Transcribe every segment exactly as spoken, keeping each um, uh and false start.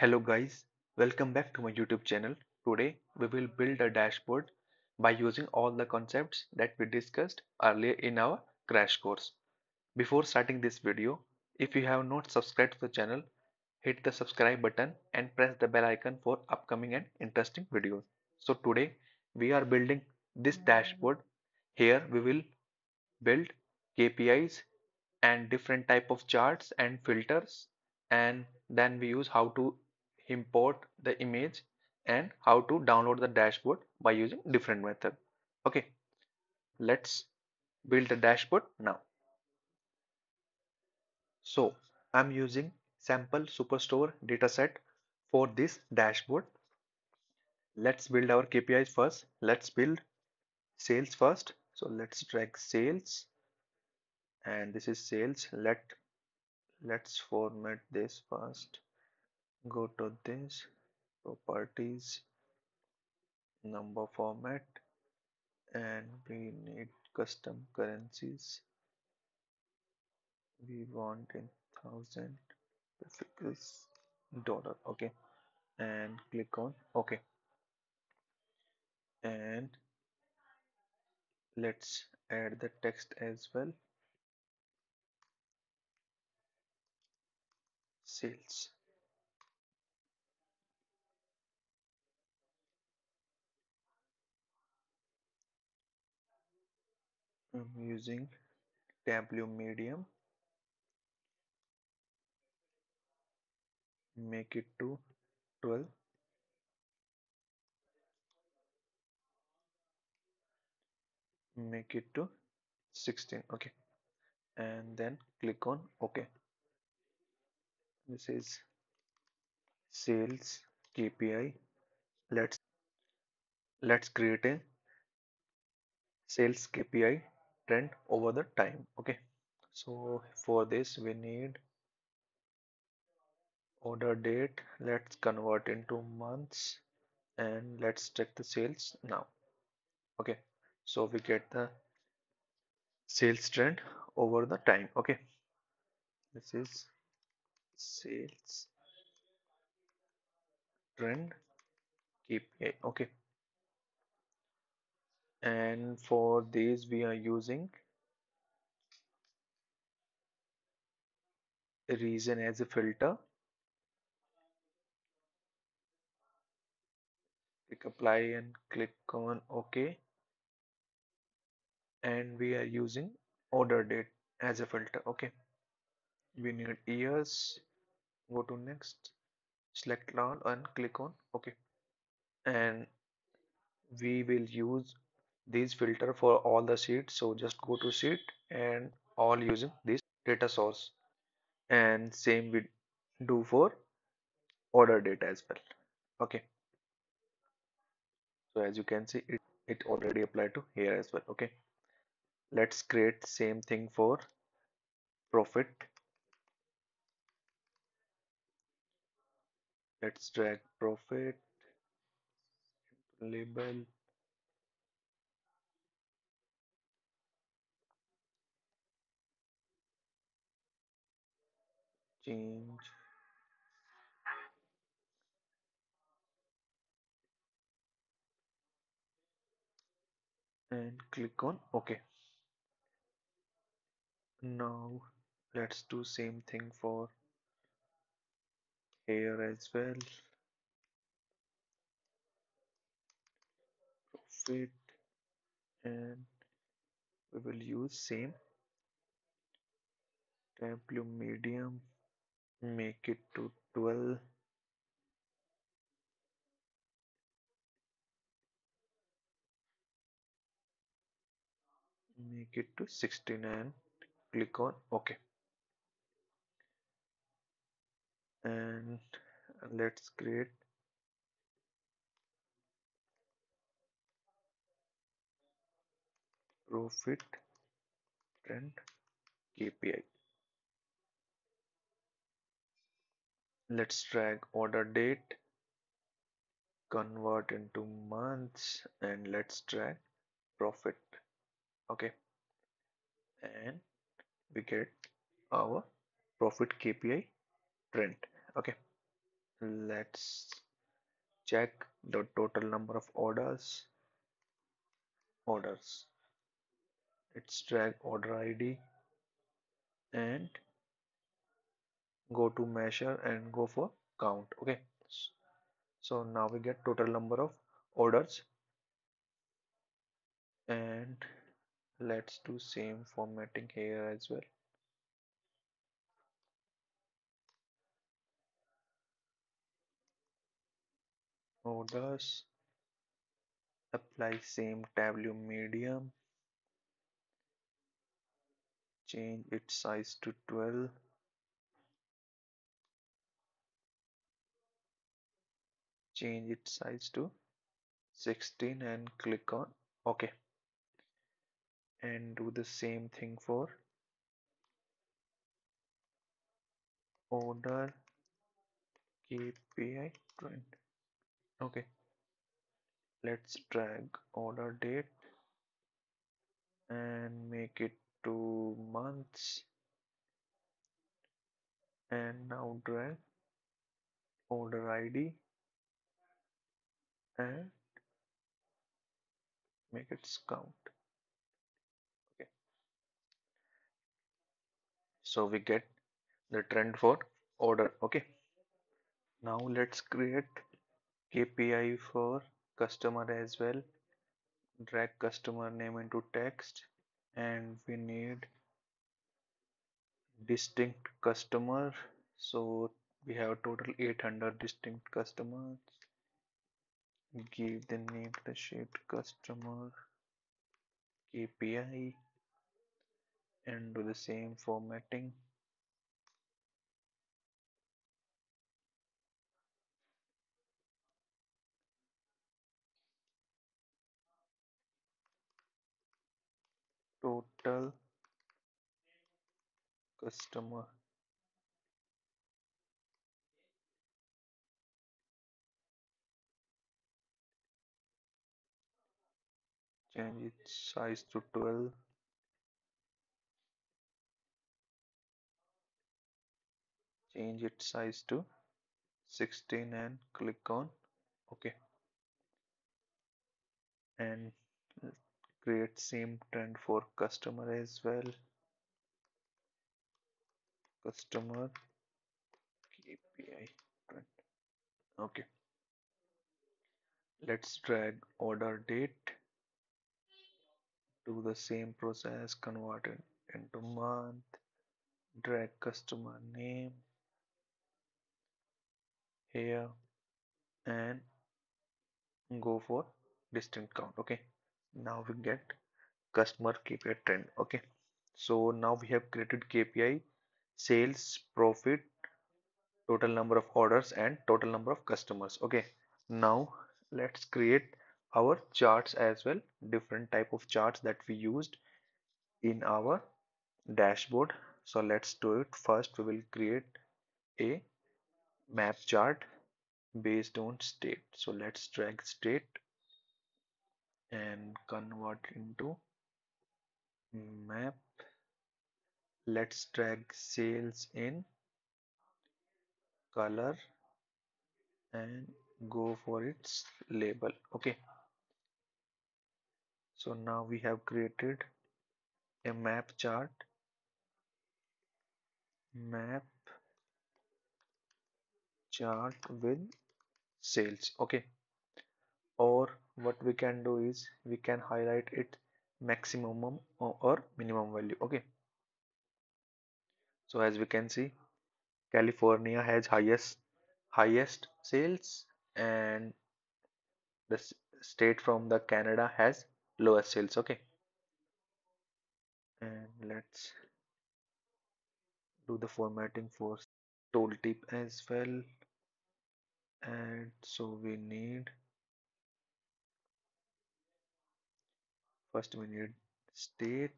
Hello guys, welcome back to my YouTube channel. Today we will build a dashboard by using all the concepts that we discussed earlier in our crash course. Before starting this video, if you have not subscribed to the channel, hit the subscribe button and press the bell icon for upcoming and interesting videos. So today we are building this dashboard. Here we will build K P Is and different type of charts and filters, and then we use how to import the image and how to download the dashboard by using different method. Okay, let's build the dashboard now. So I'm using Sample Superstore dataset for this dashboard. Let's build our K P Is first. Let's build sales first. So let's drag sales, and this is sales. Let let's format this first. Go to this properties, number format, and we need custom currencies. We want in thousand is dollar. Okay, and click on okay, and let's add the text as well. Sales. I'm using Tableau medium. Make it to twelve. Make it to sixteen. Okay, and then click on OK. This is sales K P I. Let's let's create a sales K P I trend over the time. Okay, so for this we need order date. Let's convert into months and let's check the sales now. Okay, so we get the sales trend over the time. Okay, this is sales trend K P I. Okay, and for this we are using region as a filter. Click apply and click on OK, and we are using order date as a filter. Okay, we need years. Go to next, select all and click on OK, and we will use these filter for all the sheets. So just go to sheet and all using this data source, and same we do for order date as well. Okay, so as you can see it, it already applied to here as well. Okay, let's create same thing for profit. Let's drag profit label. Change and click on OK. Now let's do same thing for here as well. Profit, and we will use same Tableau medium. Make it to twelve, make it to sixteen, and click on OK. And let's create profit trend K P I. Let's drag order date, convert into months, and let's drag profit. Okay, and we get our profit K P I trend. Okay, Let's check the total number of orders. Orders. Let's drag order I D and go to measure and go for count. Okay. So now we get total number of orders. And let's do same formatting here as well. Orders, apply same Tableau medium, change its size to twelve, change its size to sixteen and click on OK. And do the same thing for order K P I trend. Okay, let's drag order date and make it to months, and now drag order I D and make its count. Okay, so we get the trend for order. Okay, now let's create K P I for customer as well. Drag customer name into text, and we need distinct customer, so we have total eight hundred distinct customers. Give the name to the sheet customer K P I and do the same formatting. Total customer. Change its size to twelve. Change its size to sixteen and click on OK. And create same trend for customer as well. Customer K P I trend. Okay. Let's drag order date. Do the same process, convert it into month. Drag customer name here and go for distinct count. Okay. Now we get customer K P I trend. Okay, so now we have created K P I sales, profit, total number of orders and total number of customers. Okay, now let's create our charts as well, different type of charts that we used in our dashboard. So let's do it. First we will create a map chart based on state. So let's drag state and convert into map. Let's drag sales in color and go for its label. Okay, so now we have created a map chart. Map chart with sales. Okay, or what we can do is we can highlight it maximum or minimum value. Okay, so as we can see, California has highest highest sales, and the state from the Canada has lowest sales. Okay, and let's do the formatting for tool tip as well. And so we need First we need state,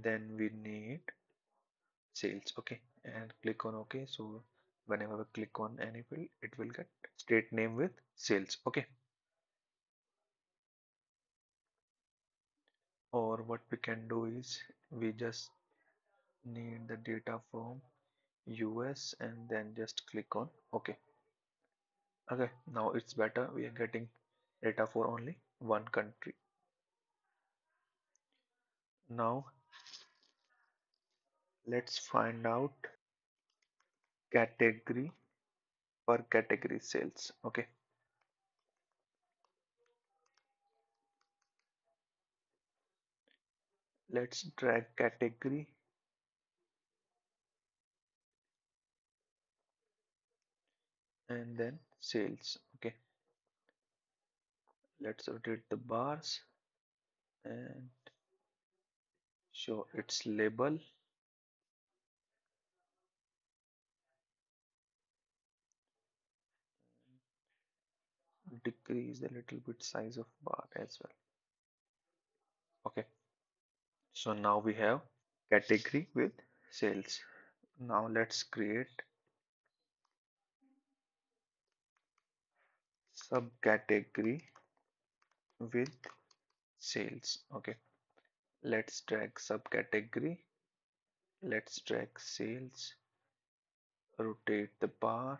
then we need sales. Okay, and click on OK. So whenever we click on any field, it will get state name with sales. Okay, or what we can do is we just need the data from U S and then just click on OK. Okay, now it's better. We are getting data for only one country. Now let's find out category per category sales. Okay. Let's drag category and then sales. Okay, let's rotate the bars and show its label. Decrease a little bit size of bar as well. Okay. So now we have category with sales. Now let's create subcategory with sales. Okay, let's drag subcategory. Let's drag sales, rotate the bar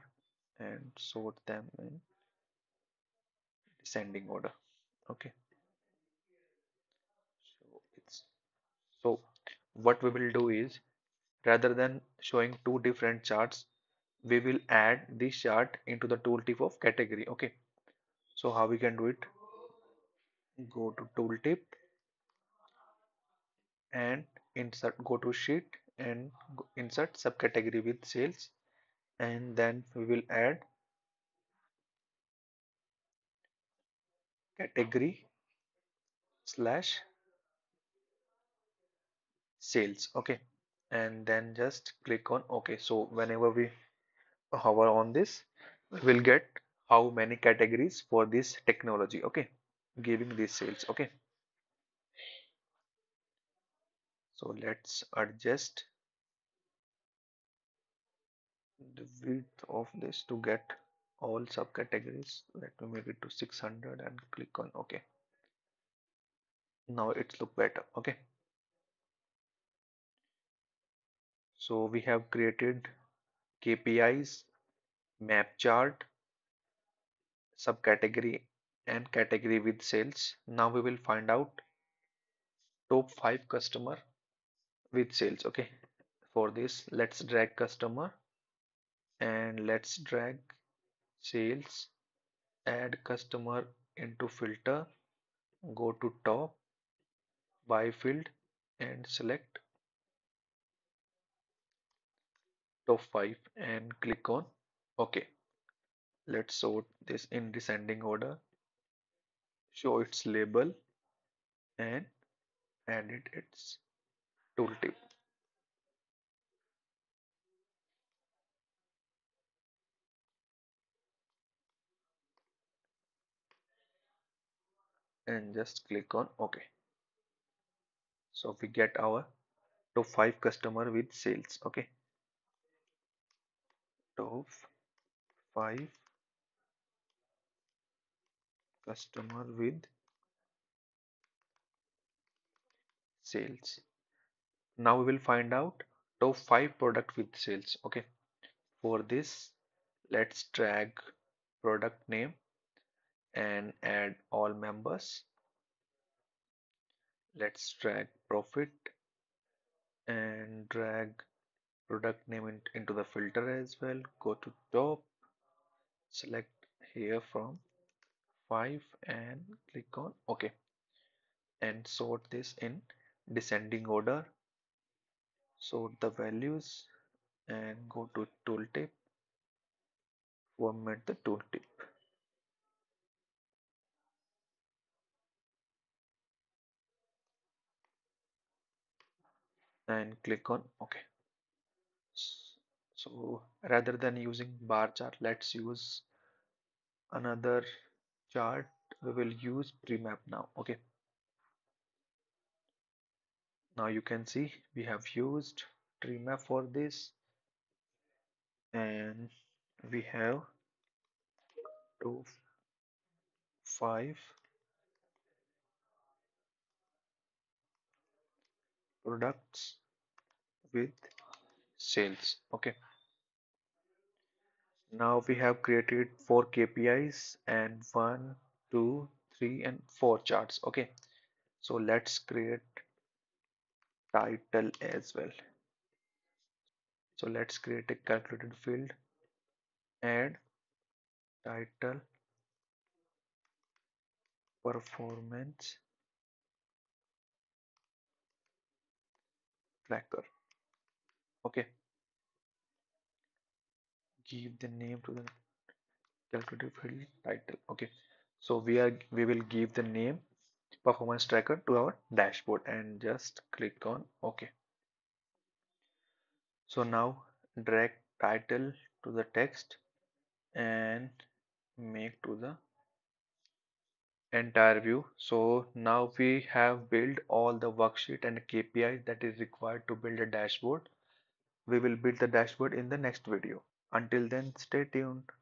and sort them in descending order. Okay. So what we will do is, rather than showing two different charts, we will add this chart into the tooltip of category. Okay, so how we can do it? Go to tooltip and insert, go to sheet and insert subcategory with sales, and then we will add category slash sales. Okay, and then just click on OK. So whenever we hover on this, we will get how many categories for this technology, okay, giving these sales. Okay, so let's adjust the width of this to get all subcategories. Let me make it to six hundred and click on OK. Now it's look better. Okay, so we have created K P Is, map chart, subcategory and category with sales. Now we will find out top five customer with sales. Okay, for this let's drag customer and let's drag sales, add customer into filter, go to top by field and select top five and click on OK. Let's sort this in descending order, show its label and add it its tooltip. And just click on OK. So we get our top five customer with sales. Okay. Top five customer with sales. Now we will find out top five product with sales. Okay, for this let's drag product name and add all members. Let's drag profit and drag product name in, into the filter as well. Go to top, select here from five and click on OK, and sort this in descending order. Sort the values and go to tooltip, format the tooltip. And click on OK. So rather than using bar chart, let's use another chart. We will use premap now. Okay, now you can see we have used premap for this, and we have two five products with sales. Okay, Now we have created four K P Is and one, two, three, and four charts. Okay, so let's create title as well. So let's create a calculated field, add title performance tracker. Okay, give the name to the calculated field title. Okay, so we are we will give the name performance tracker to our dashboard and just click on OK. So now drag title to the text and make to the entire view. So now we have built all the worksheet and K P I that is required to build a dashboard. We will build the dashboard in the next video. Until then, stay tuned.